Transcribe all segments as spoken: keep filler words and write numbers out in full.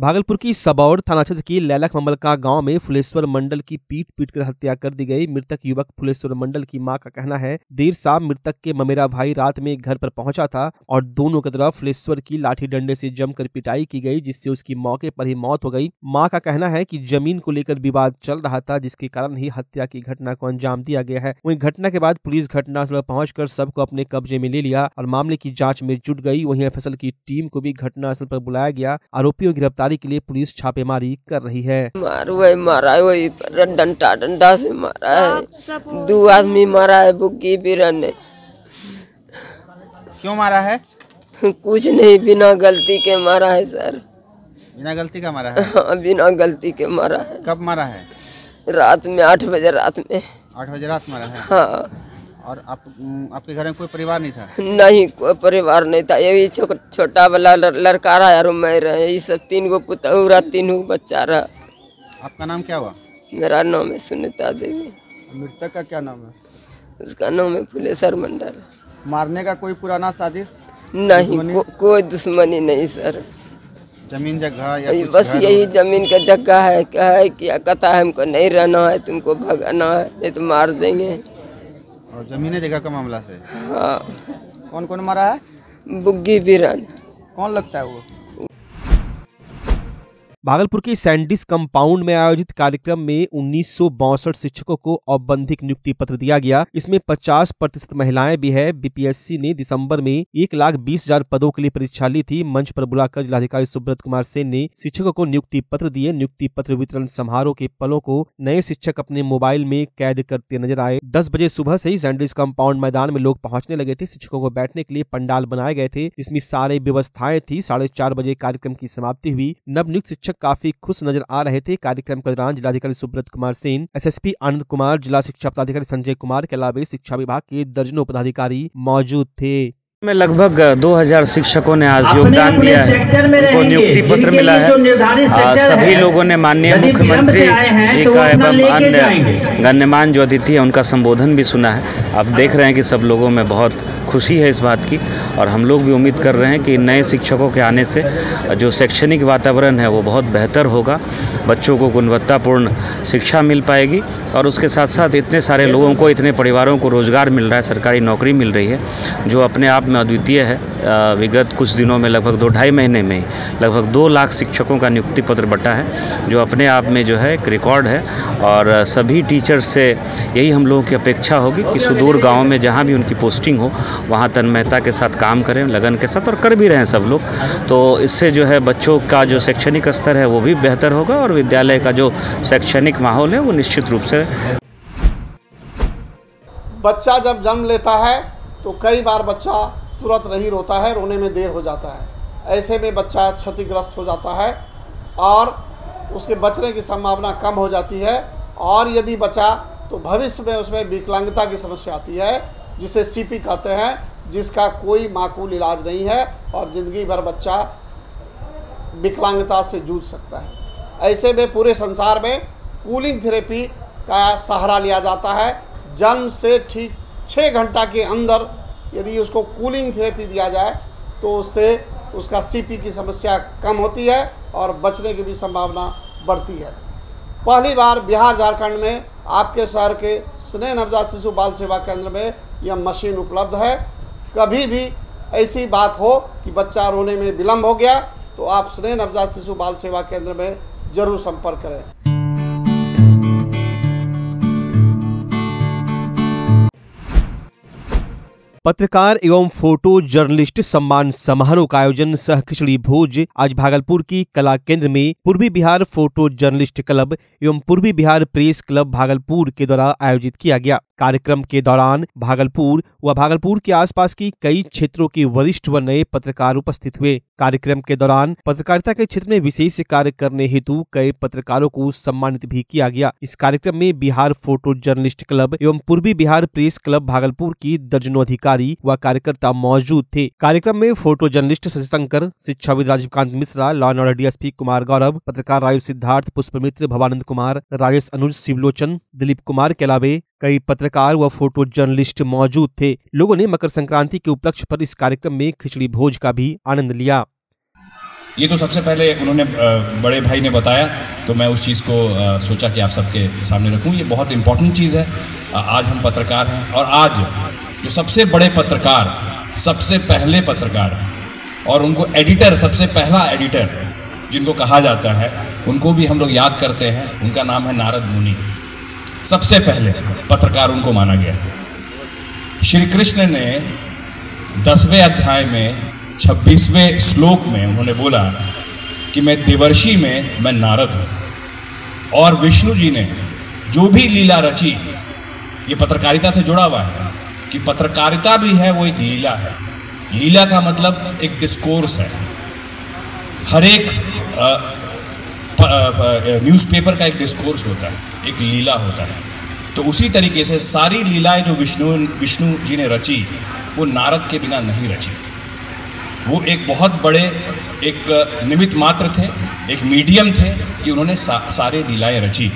भागलपुर की सबौर थाना क्षेत्र की लैलख मम्बलका गांव में फुलेश्वर मंडल की पीट पीट कर हत्या कर दी गई। मृतक युवक फुलेश्वर मंडल की मां का कहना है, देर शाम मृतक के ममेरा भाई रात में घर पर पहुंचा था और दोनों के तरफ फुलेश्वर की लाठी डंडे से जमकर पिटाई की गई, जिससे उसकी मौके पर ही मौत हो गई। मां का कहना है कि जमीन को लेकर विवाद चल रहा था, जिसके कारण ही हत्या की घटना को अंजाम दिया गया है। वहीं घटना के बाद पुलिस घटनास्थल पहुँच कर सबको अपने कब्जे में ले लिया और मामले की जाँच में जुट गई। वहीं एफ एस एल की टीम को भी घटनास्थल पर बुलाया गया। आरोपियों की गिरफ्तार के लिए पुलिस छापेमारी कर रही है। मारू वही मारा है, वही डंडा डंडा से मारा है, दो आदमी मारा है बुग्गी वीरन ने। क्यों मारा है? कुछ नहीं, बिना गलती के मारा है सर। बिना गलती का मारा है? हाँ, बिना गलती के मारा है। कब मारा है? रात में आठ बजे रात में आठ बजे रात मारा है। हाँ। और आप, आपके घर में कोई परिवार नहीं था? नहीं, कोई परिवार नहीं था। यही छोटा वाला लड़का रहा यार, मैं रहा, ये सब तीन गो पुतहू रहा, तीन गो बच्चा रहा। आपका नाम क्या हुआ? मेरा नाम है सुनीता देवी। मृतक का क्या नाम है? उसका नाम है फुलेश्वर मंडल। मारने का कोई पुराना साजिश? नहीं, को, कोई दुश्मनी नहीं सर। जमीन जगह या बस यही जमीन का जगह है। क्या है क्या कथा है, हमको नहीं रहना है, तुमको भगाना है, नहीं तो मार देंगे। और जमीन जगह का मामला से? हाँ। कौन कौन मारा है? बुग्गी वीरन। कौन लगता है वो? भागलपुर के सैंडिस कंपाउंड में आयोजित कार्यक्रम में उन्नीस सौ बासठ शिक्षकों को औपबंधिक नियुक्ति पत्र दिया गया। इसमें पचास प्रतिशत महिलाएं भी है। बी पी एस सी ने दिसंबर में एक लाख बीस हजार पदों के लिए परीक्षा ली थी। मंच पर बुलाकर जिलाधिकारी सुब्रत कुमार सेन ने शिक्षकों को नियुक्ति पत्र दिए। नियुक्ति पत्र वितरण समारोह के पलों को नए शिक्षक अपने मोबाइल में कैद करते नजर आए। दस बजे सुबह से ही सैंडिस कंपाउंड मैदान में लोग पहुँचने लगे थे। शिक्षकों को बैठने के लिए पंडाल बनाए गए थे, इसमें सारी व्यवस्थाएं थी। साढ़े चार बजे कार्यक्रम की समाप्ति हुई। नवनियुक्त काफी खुश नजर आ रहे थे। कार्यक्रम के दौरान जिलाधिकारी Subrat Kumar Sen, S S P Anand Kumar, जिला शिक्षा पदाधिकारी संजय कुमार के अलावा शिक्षा विभाग के दर्जनों पदाधिकारी मौजूद थे। में लगभग दो हज़ार शिक्षकों ने आज योगदान दिया है, उनको नियुक्ति पत्र मिला है। आ, सभी लोगों ने माननीय मुख्यमंत्री जी का एवं अन्य गणमान्य जो अतिथि है उनका संबोधन भी सुना है। आप देख रहे हैं कि सब लोगों में बहुत खुशी है इस बात की, और हम लोग भी उम्मीद कर रहे हैं कि नए शिक्षकों के आने से जो शैक्षणिक वातावरण है वो बहुत बेहतर होगा, बच्चों को गुणवत्तापूर्ण शिक्षा मिल पाएगी, और उसके साथ साथ इतने सारे लोगों को, इतने परिवारों को रोजगार मिल रहा है, सरकारी नौकरी मिल रही है, जो अपने आप में अद्वितीय है। विगत कुछ दिनों में, लगभग दो ढाई महीने में, लगभग दो लाख शिक्षकों का नियुक्ति पत्र बटा है, जो अपने आप में जो है एक रिकॉर्ड है। और सभी टीचर्स से यही हम लोगों की अपेक्षा होगी कि सुदूर गाँव में जहाँ भी उनकी पोस्टिंग हो वहाँ तन्मयता के साथ काम करें, लगन के साथ, और कर भी रहे हैं सब लोग। तो इससे जो है बच्चों का जो शैक्षणिक स्तर है वो भी बेहतर होगा, और विद्यालय का जो शैक्षणिक माहौल है वो निश्चित रूप से। बच्चा जब जन्म लेता है तो कई बार बच्चा तुरंत नहीं रोता है, रोने में देर हो जाता है। ऐसे में बच्चा क्षतिग्रस्त हो जाता है और उसके बचने की संभावना कम हो जाती है, और यदि बचा तो भविष्य में उसमें विकलांगता की समस्या आती है, जिसे सी पी कहते हैं, जिसका कोई माकूल इलाज नहीं है और ज़िंदगी भर बच्चा विकलांगता से जूझ सकता है। ऐसे में पूरे संसार में कूलिंग थेरेपी का सहारा लिया जाता है। जन्म से ठीक छः घंटा के अंदर यदि उसको कूलिंग थेरेपी दिया जाए तो उससे उसका सी पी की समस्या कम होती है और बचने की भी संभावना बढ़ती है। पहली बार बिहार झारखंड में आपके शहर के स्नेह नवजात शिशु बाल सेवा केंद्र में यह मशीन उपलब्ध है। कभी भी ऐसी बात हो कि बच्चा रोने में विलम्ब हो गया तो आप स्नेह नवजात शिशु बाल सेवा केंद्र में जरूर संपर्क करें। पत्रकार एवं फोटो जर्नलिस्ट सम्मान समारोह का आयोजन सह खिचड़ी भोज आज भागलपुर की कला केंद्र में पूर्वी बिहार फोटो जर्नलिस्ट क्लब एवं पूर्वी बिहार प्रेस क्लब भागलपुर के द्वारा आयोजित किया गया। कार्यक्रम के दौरान भागलपुर व भागलपुर के आसपास की कई क्षेत्रों के वरिष्ठ व नए पत्रकार उपस्थित हुए। कार्यक्रम के दौरान पत्रकारिता के क्षेत्र में विशेष कार्य करने हेतु कई पत्रकारों को सम्मानित भी किया गया। इस कार्यक्रम में बिहार फोटो जर्नलिस्ट क्लब एवं पूर्वी बिहार प्रेस क्लब भागलपुर की दर्जनों अधिकारी व कार्यकर्ता मौजूद थे। कार्यक्रम में फोटो जर्नलिस्ट शशिशंकर, शिक्षाविद Rajiv Kant Mishra, law and order D S P Kumar Gaurav, पत्रकार राजीव सिद्धार्थ, पुष्पमित्र, भवानंद कुमार, राजेश, अनुज, शिवलोचन, दिलीप कुमार के अलावा कई पत्रकार व फोटो जर्नलिस्ट मौजूद थे। लोगों ने मकर संक्रांति के उपलक्ष्य पर इस कार्यक्रम में खिचड़ी भोज का भी आनंद लिया। ये तो सबसे पहले उन्होंने बड़े भाई ने बताया, तो मैं उस चीज़ को सोचा कि आप सबके सामने रखूं। ये बहुत इम्पॉर्टेंट चीज़ है। आज हम पत्रकार हैं और आज जो सबसे बड़े पत्रकार, सबसे पहले पत्रकार और उनको एडिटर, सबसे पहला एडिटर जिनको कहा जाता है, उनको भी हम लोग याद करते हैं। उनका नाम है नारद मुनि। सबसे पहले पत्रकार उनको माना गया। श्री कृष्ण ने दसवें अध्याय में छब्बीसवें श्लोक में उन्होंने बोला कि मैं देवर्षि में मैं नारद हूँ, और विष्णु जी ने जो भी लीला रची, ये पत्रकारिता से जुड़ा हुआ है कि पत्रकारिता भी है वो एक लीला है। लीला का मतलब एक डिस्कोर्स है। हर एक न्यूज़पेपर का एक डिस्कोर्स होता है, एक लीला होता है। तो उसी तरीके से सारी लीलाएं जो विष्णु विष्णु जी ने रची वो नारद के बिना नहीं रची। वो एक बहुत बड़े एक निमित्त मात्र थे, एक मीडियम थे कि उन्होंने सा, सारे लीलाएं रची।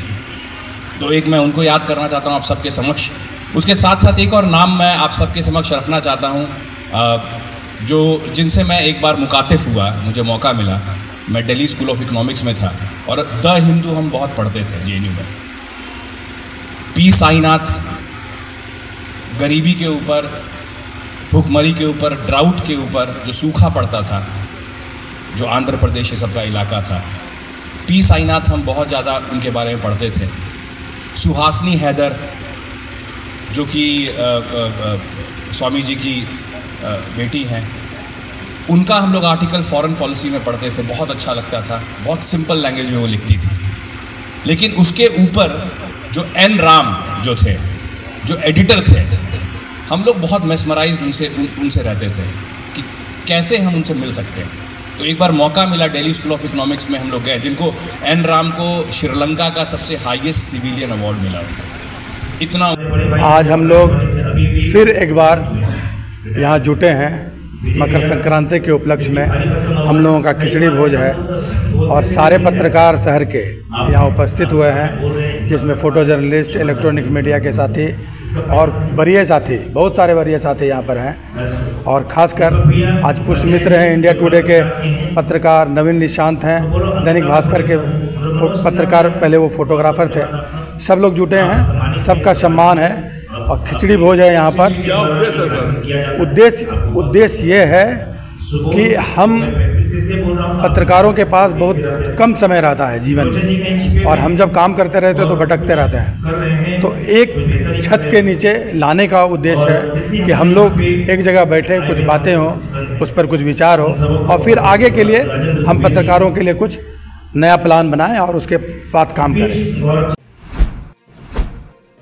तो एक मैं उनको याद करना चाहता हूँ आप सबके समक्ष। उसके साथ साथ एक और नाम मैं आप सबके समक्ष रखना चाहता हूँ, जो जिनसे मैं एक बार मुखातिब हुआ, मुझे मौका मिला। मैं दिल्ली स्कूल ऑफ इकोनॉमिक्स में था और द हिंदू हम बहुत पढ़ते थे जे एन यू में। पी साइनाथ गरीबी के ऊपर, भूखमरी के ऊपर, ड्राउट के ऊपर, जो सूखा पड़ता था, जो आंध्र प्रदेश ये सब का इलाका था, पी साइनाथ हम बहुत ज़्यादा उनके बारे में पढ़ते थे। सुहासनी हैदर जो कि स्वामी जी की आ, बेटी हैं, उनका हम लोग आर्टिकल फॉरेन पॉलिसी में पढ़ते थे, बहुत अच्छा लगता था। बहुत सिंपल लैंग्वेज में वो लिखती थी। लेकिन उसके ऊपर जो एन राम जो थे, जो एडिटर थे, हम लोग बहुत मेस्मराइज्ड उनसे उन, उनसे रहते थे कि कैसे हम उनसे मिल सकते हैं। तो एक बार मौका मिला, दिल्ली स्कूल ऑफ इकोनॉमिक्स में हम लोग गए, जिनको एन राम को श्रीलंका का सबसे हाईएस्ट सिविलियन अवार्ड मिला। इतना आज हम लोग फिर एक बार यहाँ जुटे हैं। मकर संक्रांति के उपलक्ष्य में हम लोगों का खिचड़ी भोज है और सारे पत्रकार शहर के यहाँ उपस्थित हुए हैं, जिसमें फ़ोटो जर्नलिस्ट, इलेक्ट्रॉनिक मीडिया के साथी और वरीय साथी, बहुत सारे वरीय साथी यहाँ पर हैं। और खासकर आज पुष्पमित्र हैं, इंडिया टुडे के पत्रकार नवीन निशांत हैं, दैनिक भास्कर के पत्रकार, पहले वो फोटोग्राफर थे। सब लोग जुटे हैं, सबका सम्मान है और खिचड़ी भोज है यहाँ पर। उद्देश्य उद्देश्य ये है कि हम पत्रकारों के पास बहुत कम समय रहता है जीवन में, और हम जब काम करते रहते हैं तो भटकते रहते हैं। तो एक छत के नीचे लाने का उद्देश्य है कि हम लोग एक जगह बैठे, कुछ बातें हों, उस पर कुछ विचार हो, और फिर आगे के लिए हम पत्रकारों के लिए कुछ नया प्लान बनाएं और उसके साथ काम करें।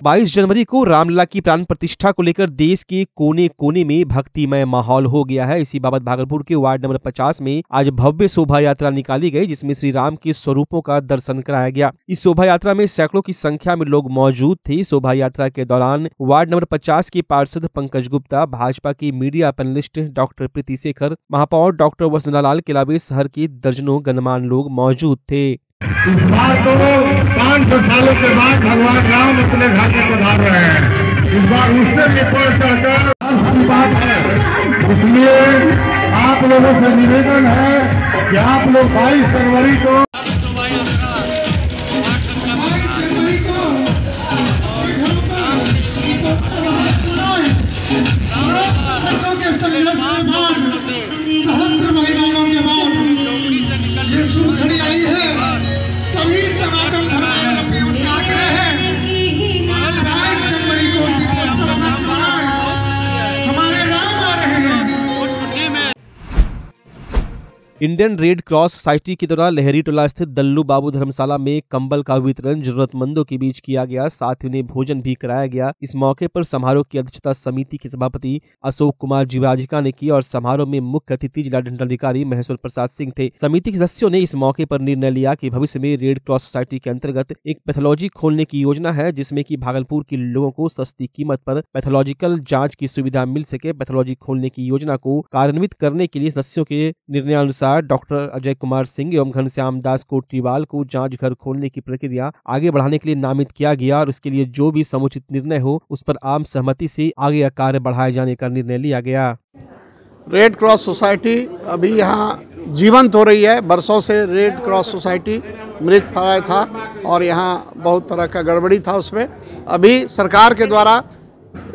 बाईस जनवरी को रामलला की प्राण प्रतिष्ठा को लेकर देश के कोने कोने में भक्तिमय माहौल हो गया है। इसी बाबत भागलपुर के वार्ड नंबर पचास में आज भव्य शोभा यात्रा निकाली गई, जिसमें श्री राम के स्वरूपों का दर्शन कराया गया। इस शोभा यात्रा में सैकड़ों की संख्या में लोग मौजूद थे। शोभा यात्रा के दौरान वार्ड नंबर पचास के पार्षद पंकज गुप्ता, भाजपा की मीडिया पैनलिस्ट डॉक्टर प्रीति, महापौर डॉक्टर वसुंधालाल के अलावा शहर के दर्जनों गणमान्य लोग मौजूद थे। इस बार तो पाँच सौ सालों के बाद भगवान राम अपने घर में पधार रहे हैं। इस बार उससे भी बढ़ चढ़कर हर्ष की बात है। इसलिए आप लोगों से निवेदन है कि आप लोग बाईस जनवरी को सहस्त्र महीनों के बाद ये शुभ घड़ी आई है। सभी समागम धर्मावलंबियों से आग्रह है, बाईस जनवरी को दीपोत्सव का साथ हमारे राम आ रहे हैं। इंडियन रेड क्रॉस सोसायटी के द्वारा लहरी टोला स्थित दल्लू बाबू धर्मशाला में कंबल का वितरण जरूरतमंदों के बीच किया गया, साथ ही उन्हें भोजन भी कराया गया। इस मौके पर समारोह की अध्यक्षता समिति के सभापति अशोक कुमार जीवाजिका ने की और समारोह में मुख्य अतिथि जिला दंडाधिकारी महेश्वर प्रसाद सिंह थे। समिति के सदस्यों ने इस मौके पर निर्णय लिया कि भविष्य में रेड क्रॉस सोसायटी के अंतर्गत एक पैथोलॉजी खोलने की योजना है, जिसमे की भागलपुर के लोगों को सस्ती कीमत पर पैथोलॉजिकल जाँच की सुविधा मिल सके। पैथोलॉजी खोलने की योजना को कार्यान्वित करने के लिए सदस्यों के निर्णयानुसार डॉक्टर अजय कुमार सिंह एवं घनश्याम दास कोटरीवाल को जांच घर खोलने की प्रक्रिया आगे बढ़ाने के लिए नामित किया गया और उसके लिए जो भी समुचित निर्णय हो उस पर आम सहमति से आगे कार्य बढ़ाए जाने का निर्णय लिया गया। रेड क्रॉस सोसाइटी अभी यहाँ जीवंत हो रही है। बरसों से रेड क्रॉस सोसाइटी मृत प्राय था और यहाँ बहुत तरह का गड़बड़ी था उसमें। अभी सरकार के द्वारा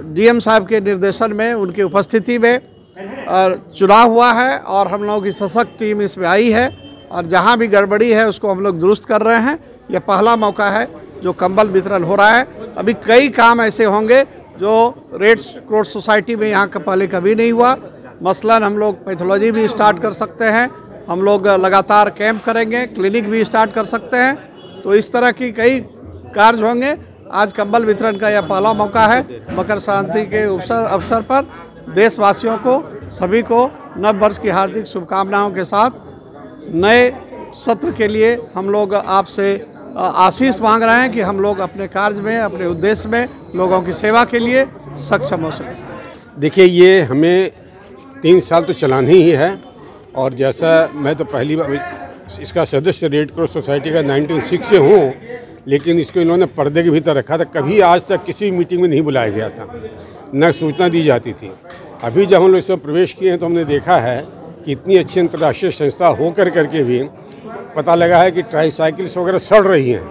डीएम साहब के निर्देशन में, उनकी उपस्थिति में चुनाव हुआ है और हम लोगों की सशक्त टीम इसमें आई है और जहाँ भी गड़बड़ी है उसको हम लोग दुरुस्त कर रहे हैं। यह पहला मौका है जो कंबल वितरण हो रहा है। अभी कई काम ऐसे होंगे जो रेड क्रॉस सोसाइटी में यहाँ पहले कभी नहीं हुआ। मसलन हम लोग पैथोलॉजी भी स्टार्ट कर सकते हैं, हम लोग लगातार कैंप करेंगे, क्लिनिक भी स्टार्ट कर सकते हैं। तो इस तरह की कई कार्य होंगे। आज कंबल वितरण का यह पहला मौका है। मकर संक्रांति के अवसर अवसर पर देशवासियों को, सभी को नव वर्ष की हार्दिक शुभकामनाओं के साथ नए सत्र के लिए हम लोग आपसे आशीष मांग रहे हैं कि हम लोग अपने कार्य में, अपने उद्देश्य में, लोगों की सेवा के लिए सक्षम हो सकें। देखिए, ये हमें तीन साल तो चलानी ही है और जैसा मैं तो पहली बार इसका सदस्य रेड क्रॉस सोसाइटी का नाइनटीन सिक्स से हूँ, लेकिन इसको इन्होंने पर्दे के भीतर रखा था। कभी आज तक किसी मीटिंग में नहीं बुलाया गया था, न सूचना दी जाती थी। अभी जब हम लोग इसमें प्रवेश किए हैं तो हमने देखा है कि इतनी अच्छी अंतर्राष्ट्रीय संस्था हो कर करके भी पता लगा है कि ट्राईसाइकिल्स वगैरह सड़ रही हैं,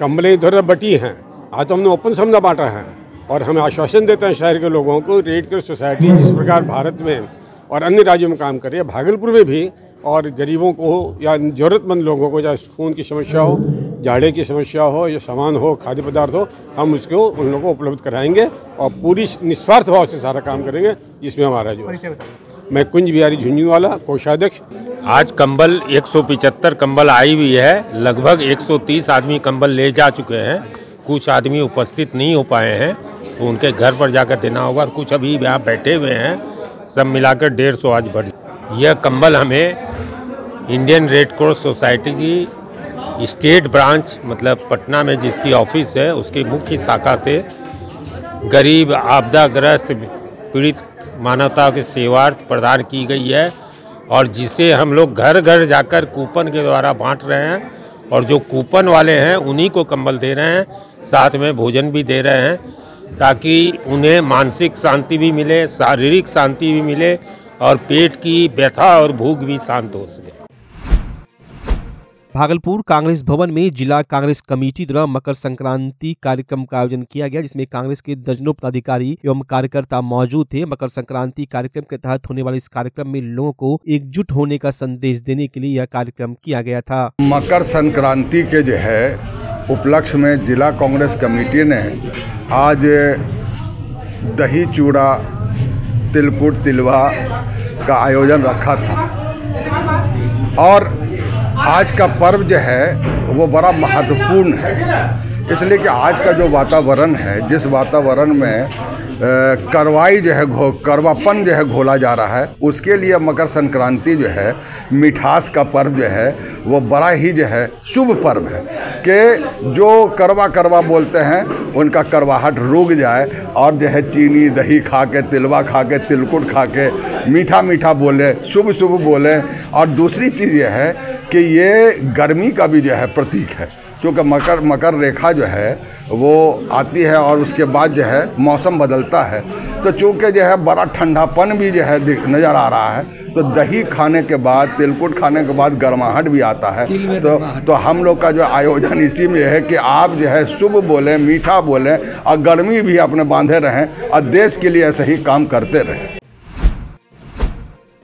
कम्बलें इधर उधर बटी हैं। आज तो हमने ओपन समझा बांटा है और हम आश्वासन देते हैं शहर के लोगों को, रेड क्रॉस सोसाइटी जिस प्रकार भारत में और अन्य राज्यों में काम कर रही है, भागलपुर में भी, और गरीबों को या ज़रूरतमंद लोगों को, चाहे खून की समस्या हो, जाड़े की समस्या हो, या सामान हो, खाद्य पदार्थ हो, हम उसको उन लोगों को उपलब्ध कराएंगे और पूरी निस्वार्थ भाव से सारा काम करेंगे जिसमें हमारा जो है। मैं कुंज बिहारी झुंझुनवाला कोषाध्यक्ष। आज कंबल एक सौ पिचहत्तर कंबल आई हुई है। लगभग एक सौ तीस आदमी कंबल ले जा चुके हैं। कुछ आदमी उपस्थित नहीं हो पाए हैं तो उनके घर पर जाकर देना होगा और कुछ अभी यहाँ बैठे हुए हैं। सब मिलाकर डेढ़ सौ आज बढ़। यह कंबल हमें इंडियन रेड क्रॉस सोसाइटी की स्टेट ब्रांच, मतलब पटना में जिसकी ऑफिस है, उसकी मुख्य शाखा से गरीब, आपदाग्रस्त, पीड़ित मानवता के सेवार्थ प्रदान की गई है और जिसे हम लोग घर घर जाकर कूपन के द्वारा बांट रहे हैं और जो कूपन वाले हैं उन्हीं को कंबल दे रहे हैं, साथ में भोजन भी दे रहे हैं ताकि उन्हें मानसिक शांति भी मिले, शारीरिक शांति भी मिले और पेट की व्यथा और भूख भी शांत हो सके। भागलपुर कांग्रेस भवन में जिला कांग्रेस कमेटी द्वारा मकर संक्रांति कार्यक्रम का आयोजन किया गया, जिसमें कांग्रेस के दर्जनों पदाधिकारी एवं कार्यकर्ता मौजूद थे। मकर संक्रांति कार्यक्रम के तहत होने वाले इस कार्यक्रम में लोगों को एकजुट होने का संदेश देने के लिए यह कार्यक्रम किया गया था। मकर संक्रांति के जो है उपलक्ष्य में जिला कांग्रेस कमेटी ने आज दही चूड़ा तिलकुट तिलवा का आयोजन रखा था और आज का पर्व जो है वो बड़ा महत्वपूर्ण है, इसलिए कि आज का जो वातावरण है, जिस वातावरण में करवाई जो है घो करवापन जो है घोला जा रहा है, उसके लिए मकर संक्रांति जो है मिठास का पर्व जो है वो बड़ा ही जो है शुभ पर्व है कि जो करवा करवा बोलते हैं उनका करवाहट रुक जाए और जो है चीनी दही खा के, तिलवा खा के, तिलकुट खा के मीठा मीठा बोले, शुभ शुभ बोले। और दूसरी चीज़ यह है कि ये गर्मी का भी जो है प्रतीक है, क्योंकि मकर मकर रेखा जो है वो आती है और उसके बाद जो है मौसम बदलता है, तो चूँकि जो है बड़ा ठंडापन भी जो है नज़र आ रहा है, तो दही खाने के बाद, तिलकुट खाने के बाद गर्माहट भी आता है। तो तो हम लोग का जो आयोजन इसी में है कि आप जो है शुभ बोलें, मीठा बोलें और गर्मी भी अपने बांधे रहें और देश के लिए ऐसे ही काम करते रहें।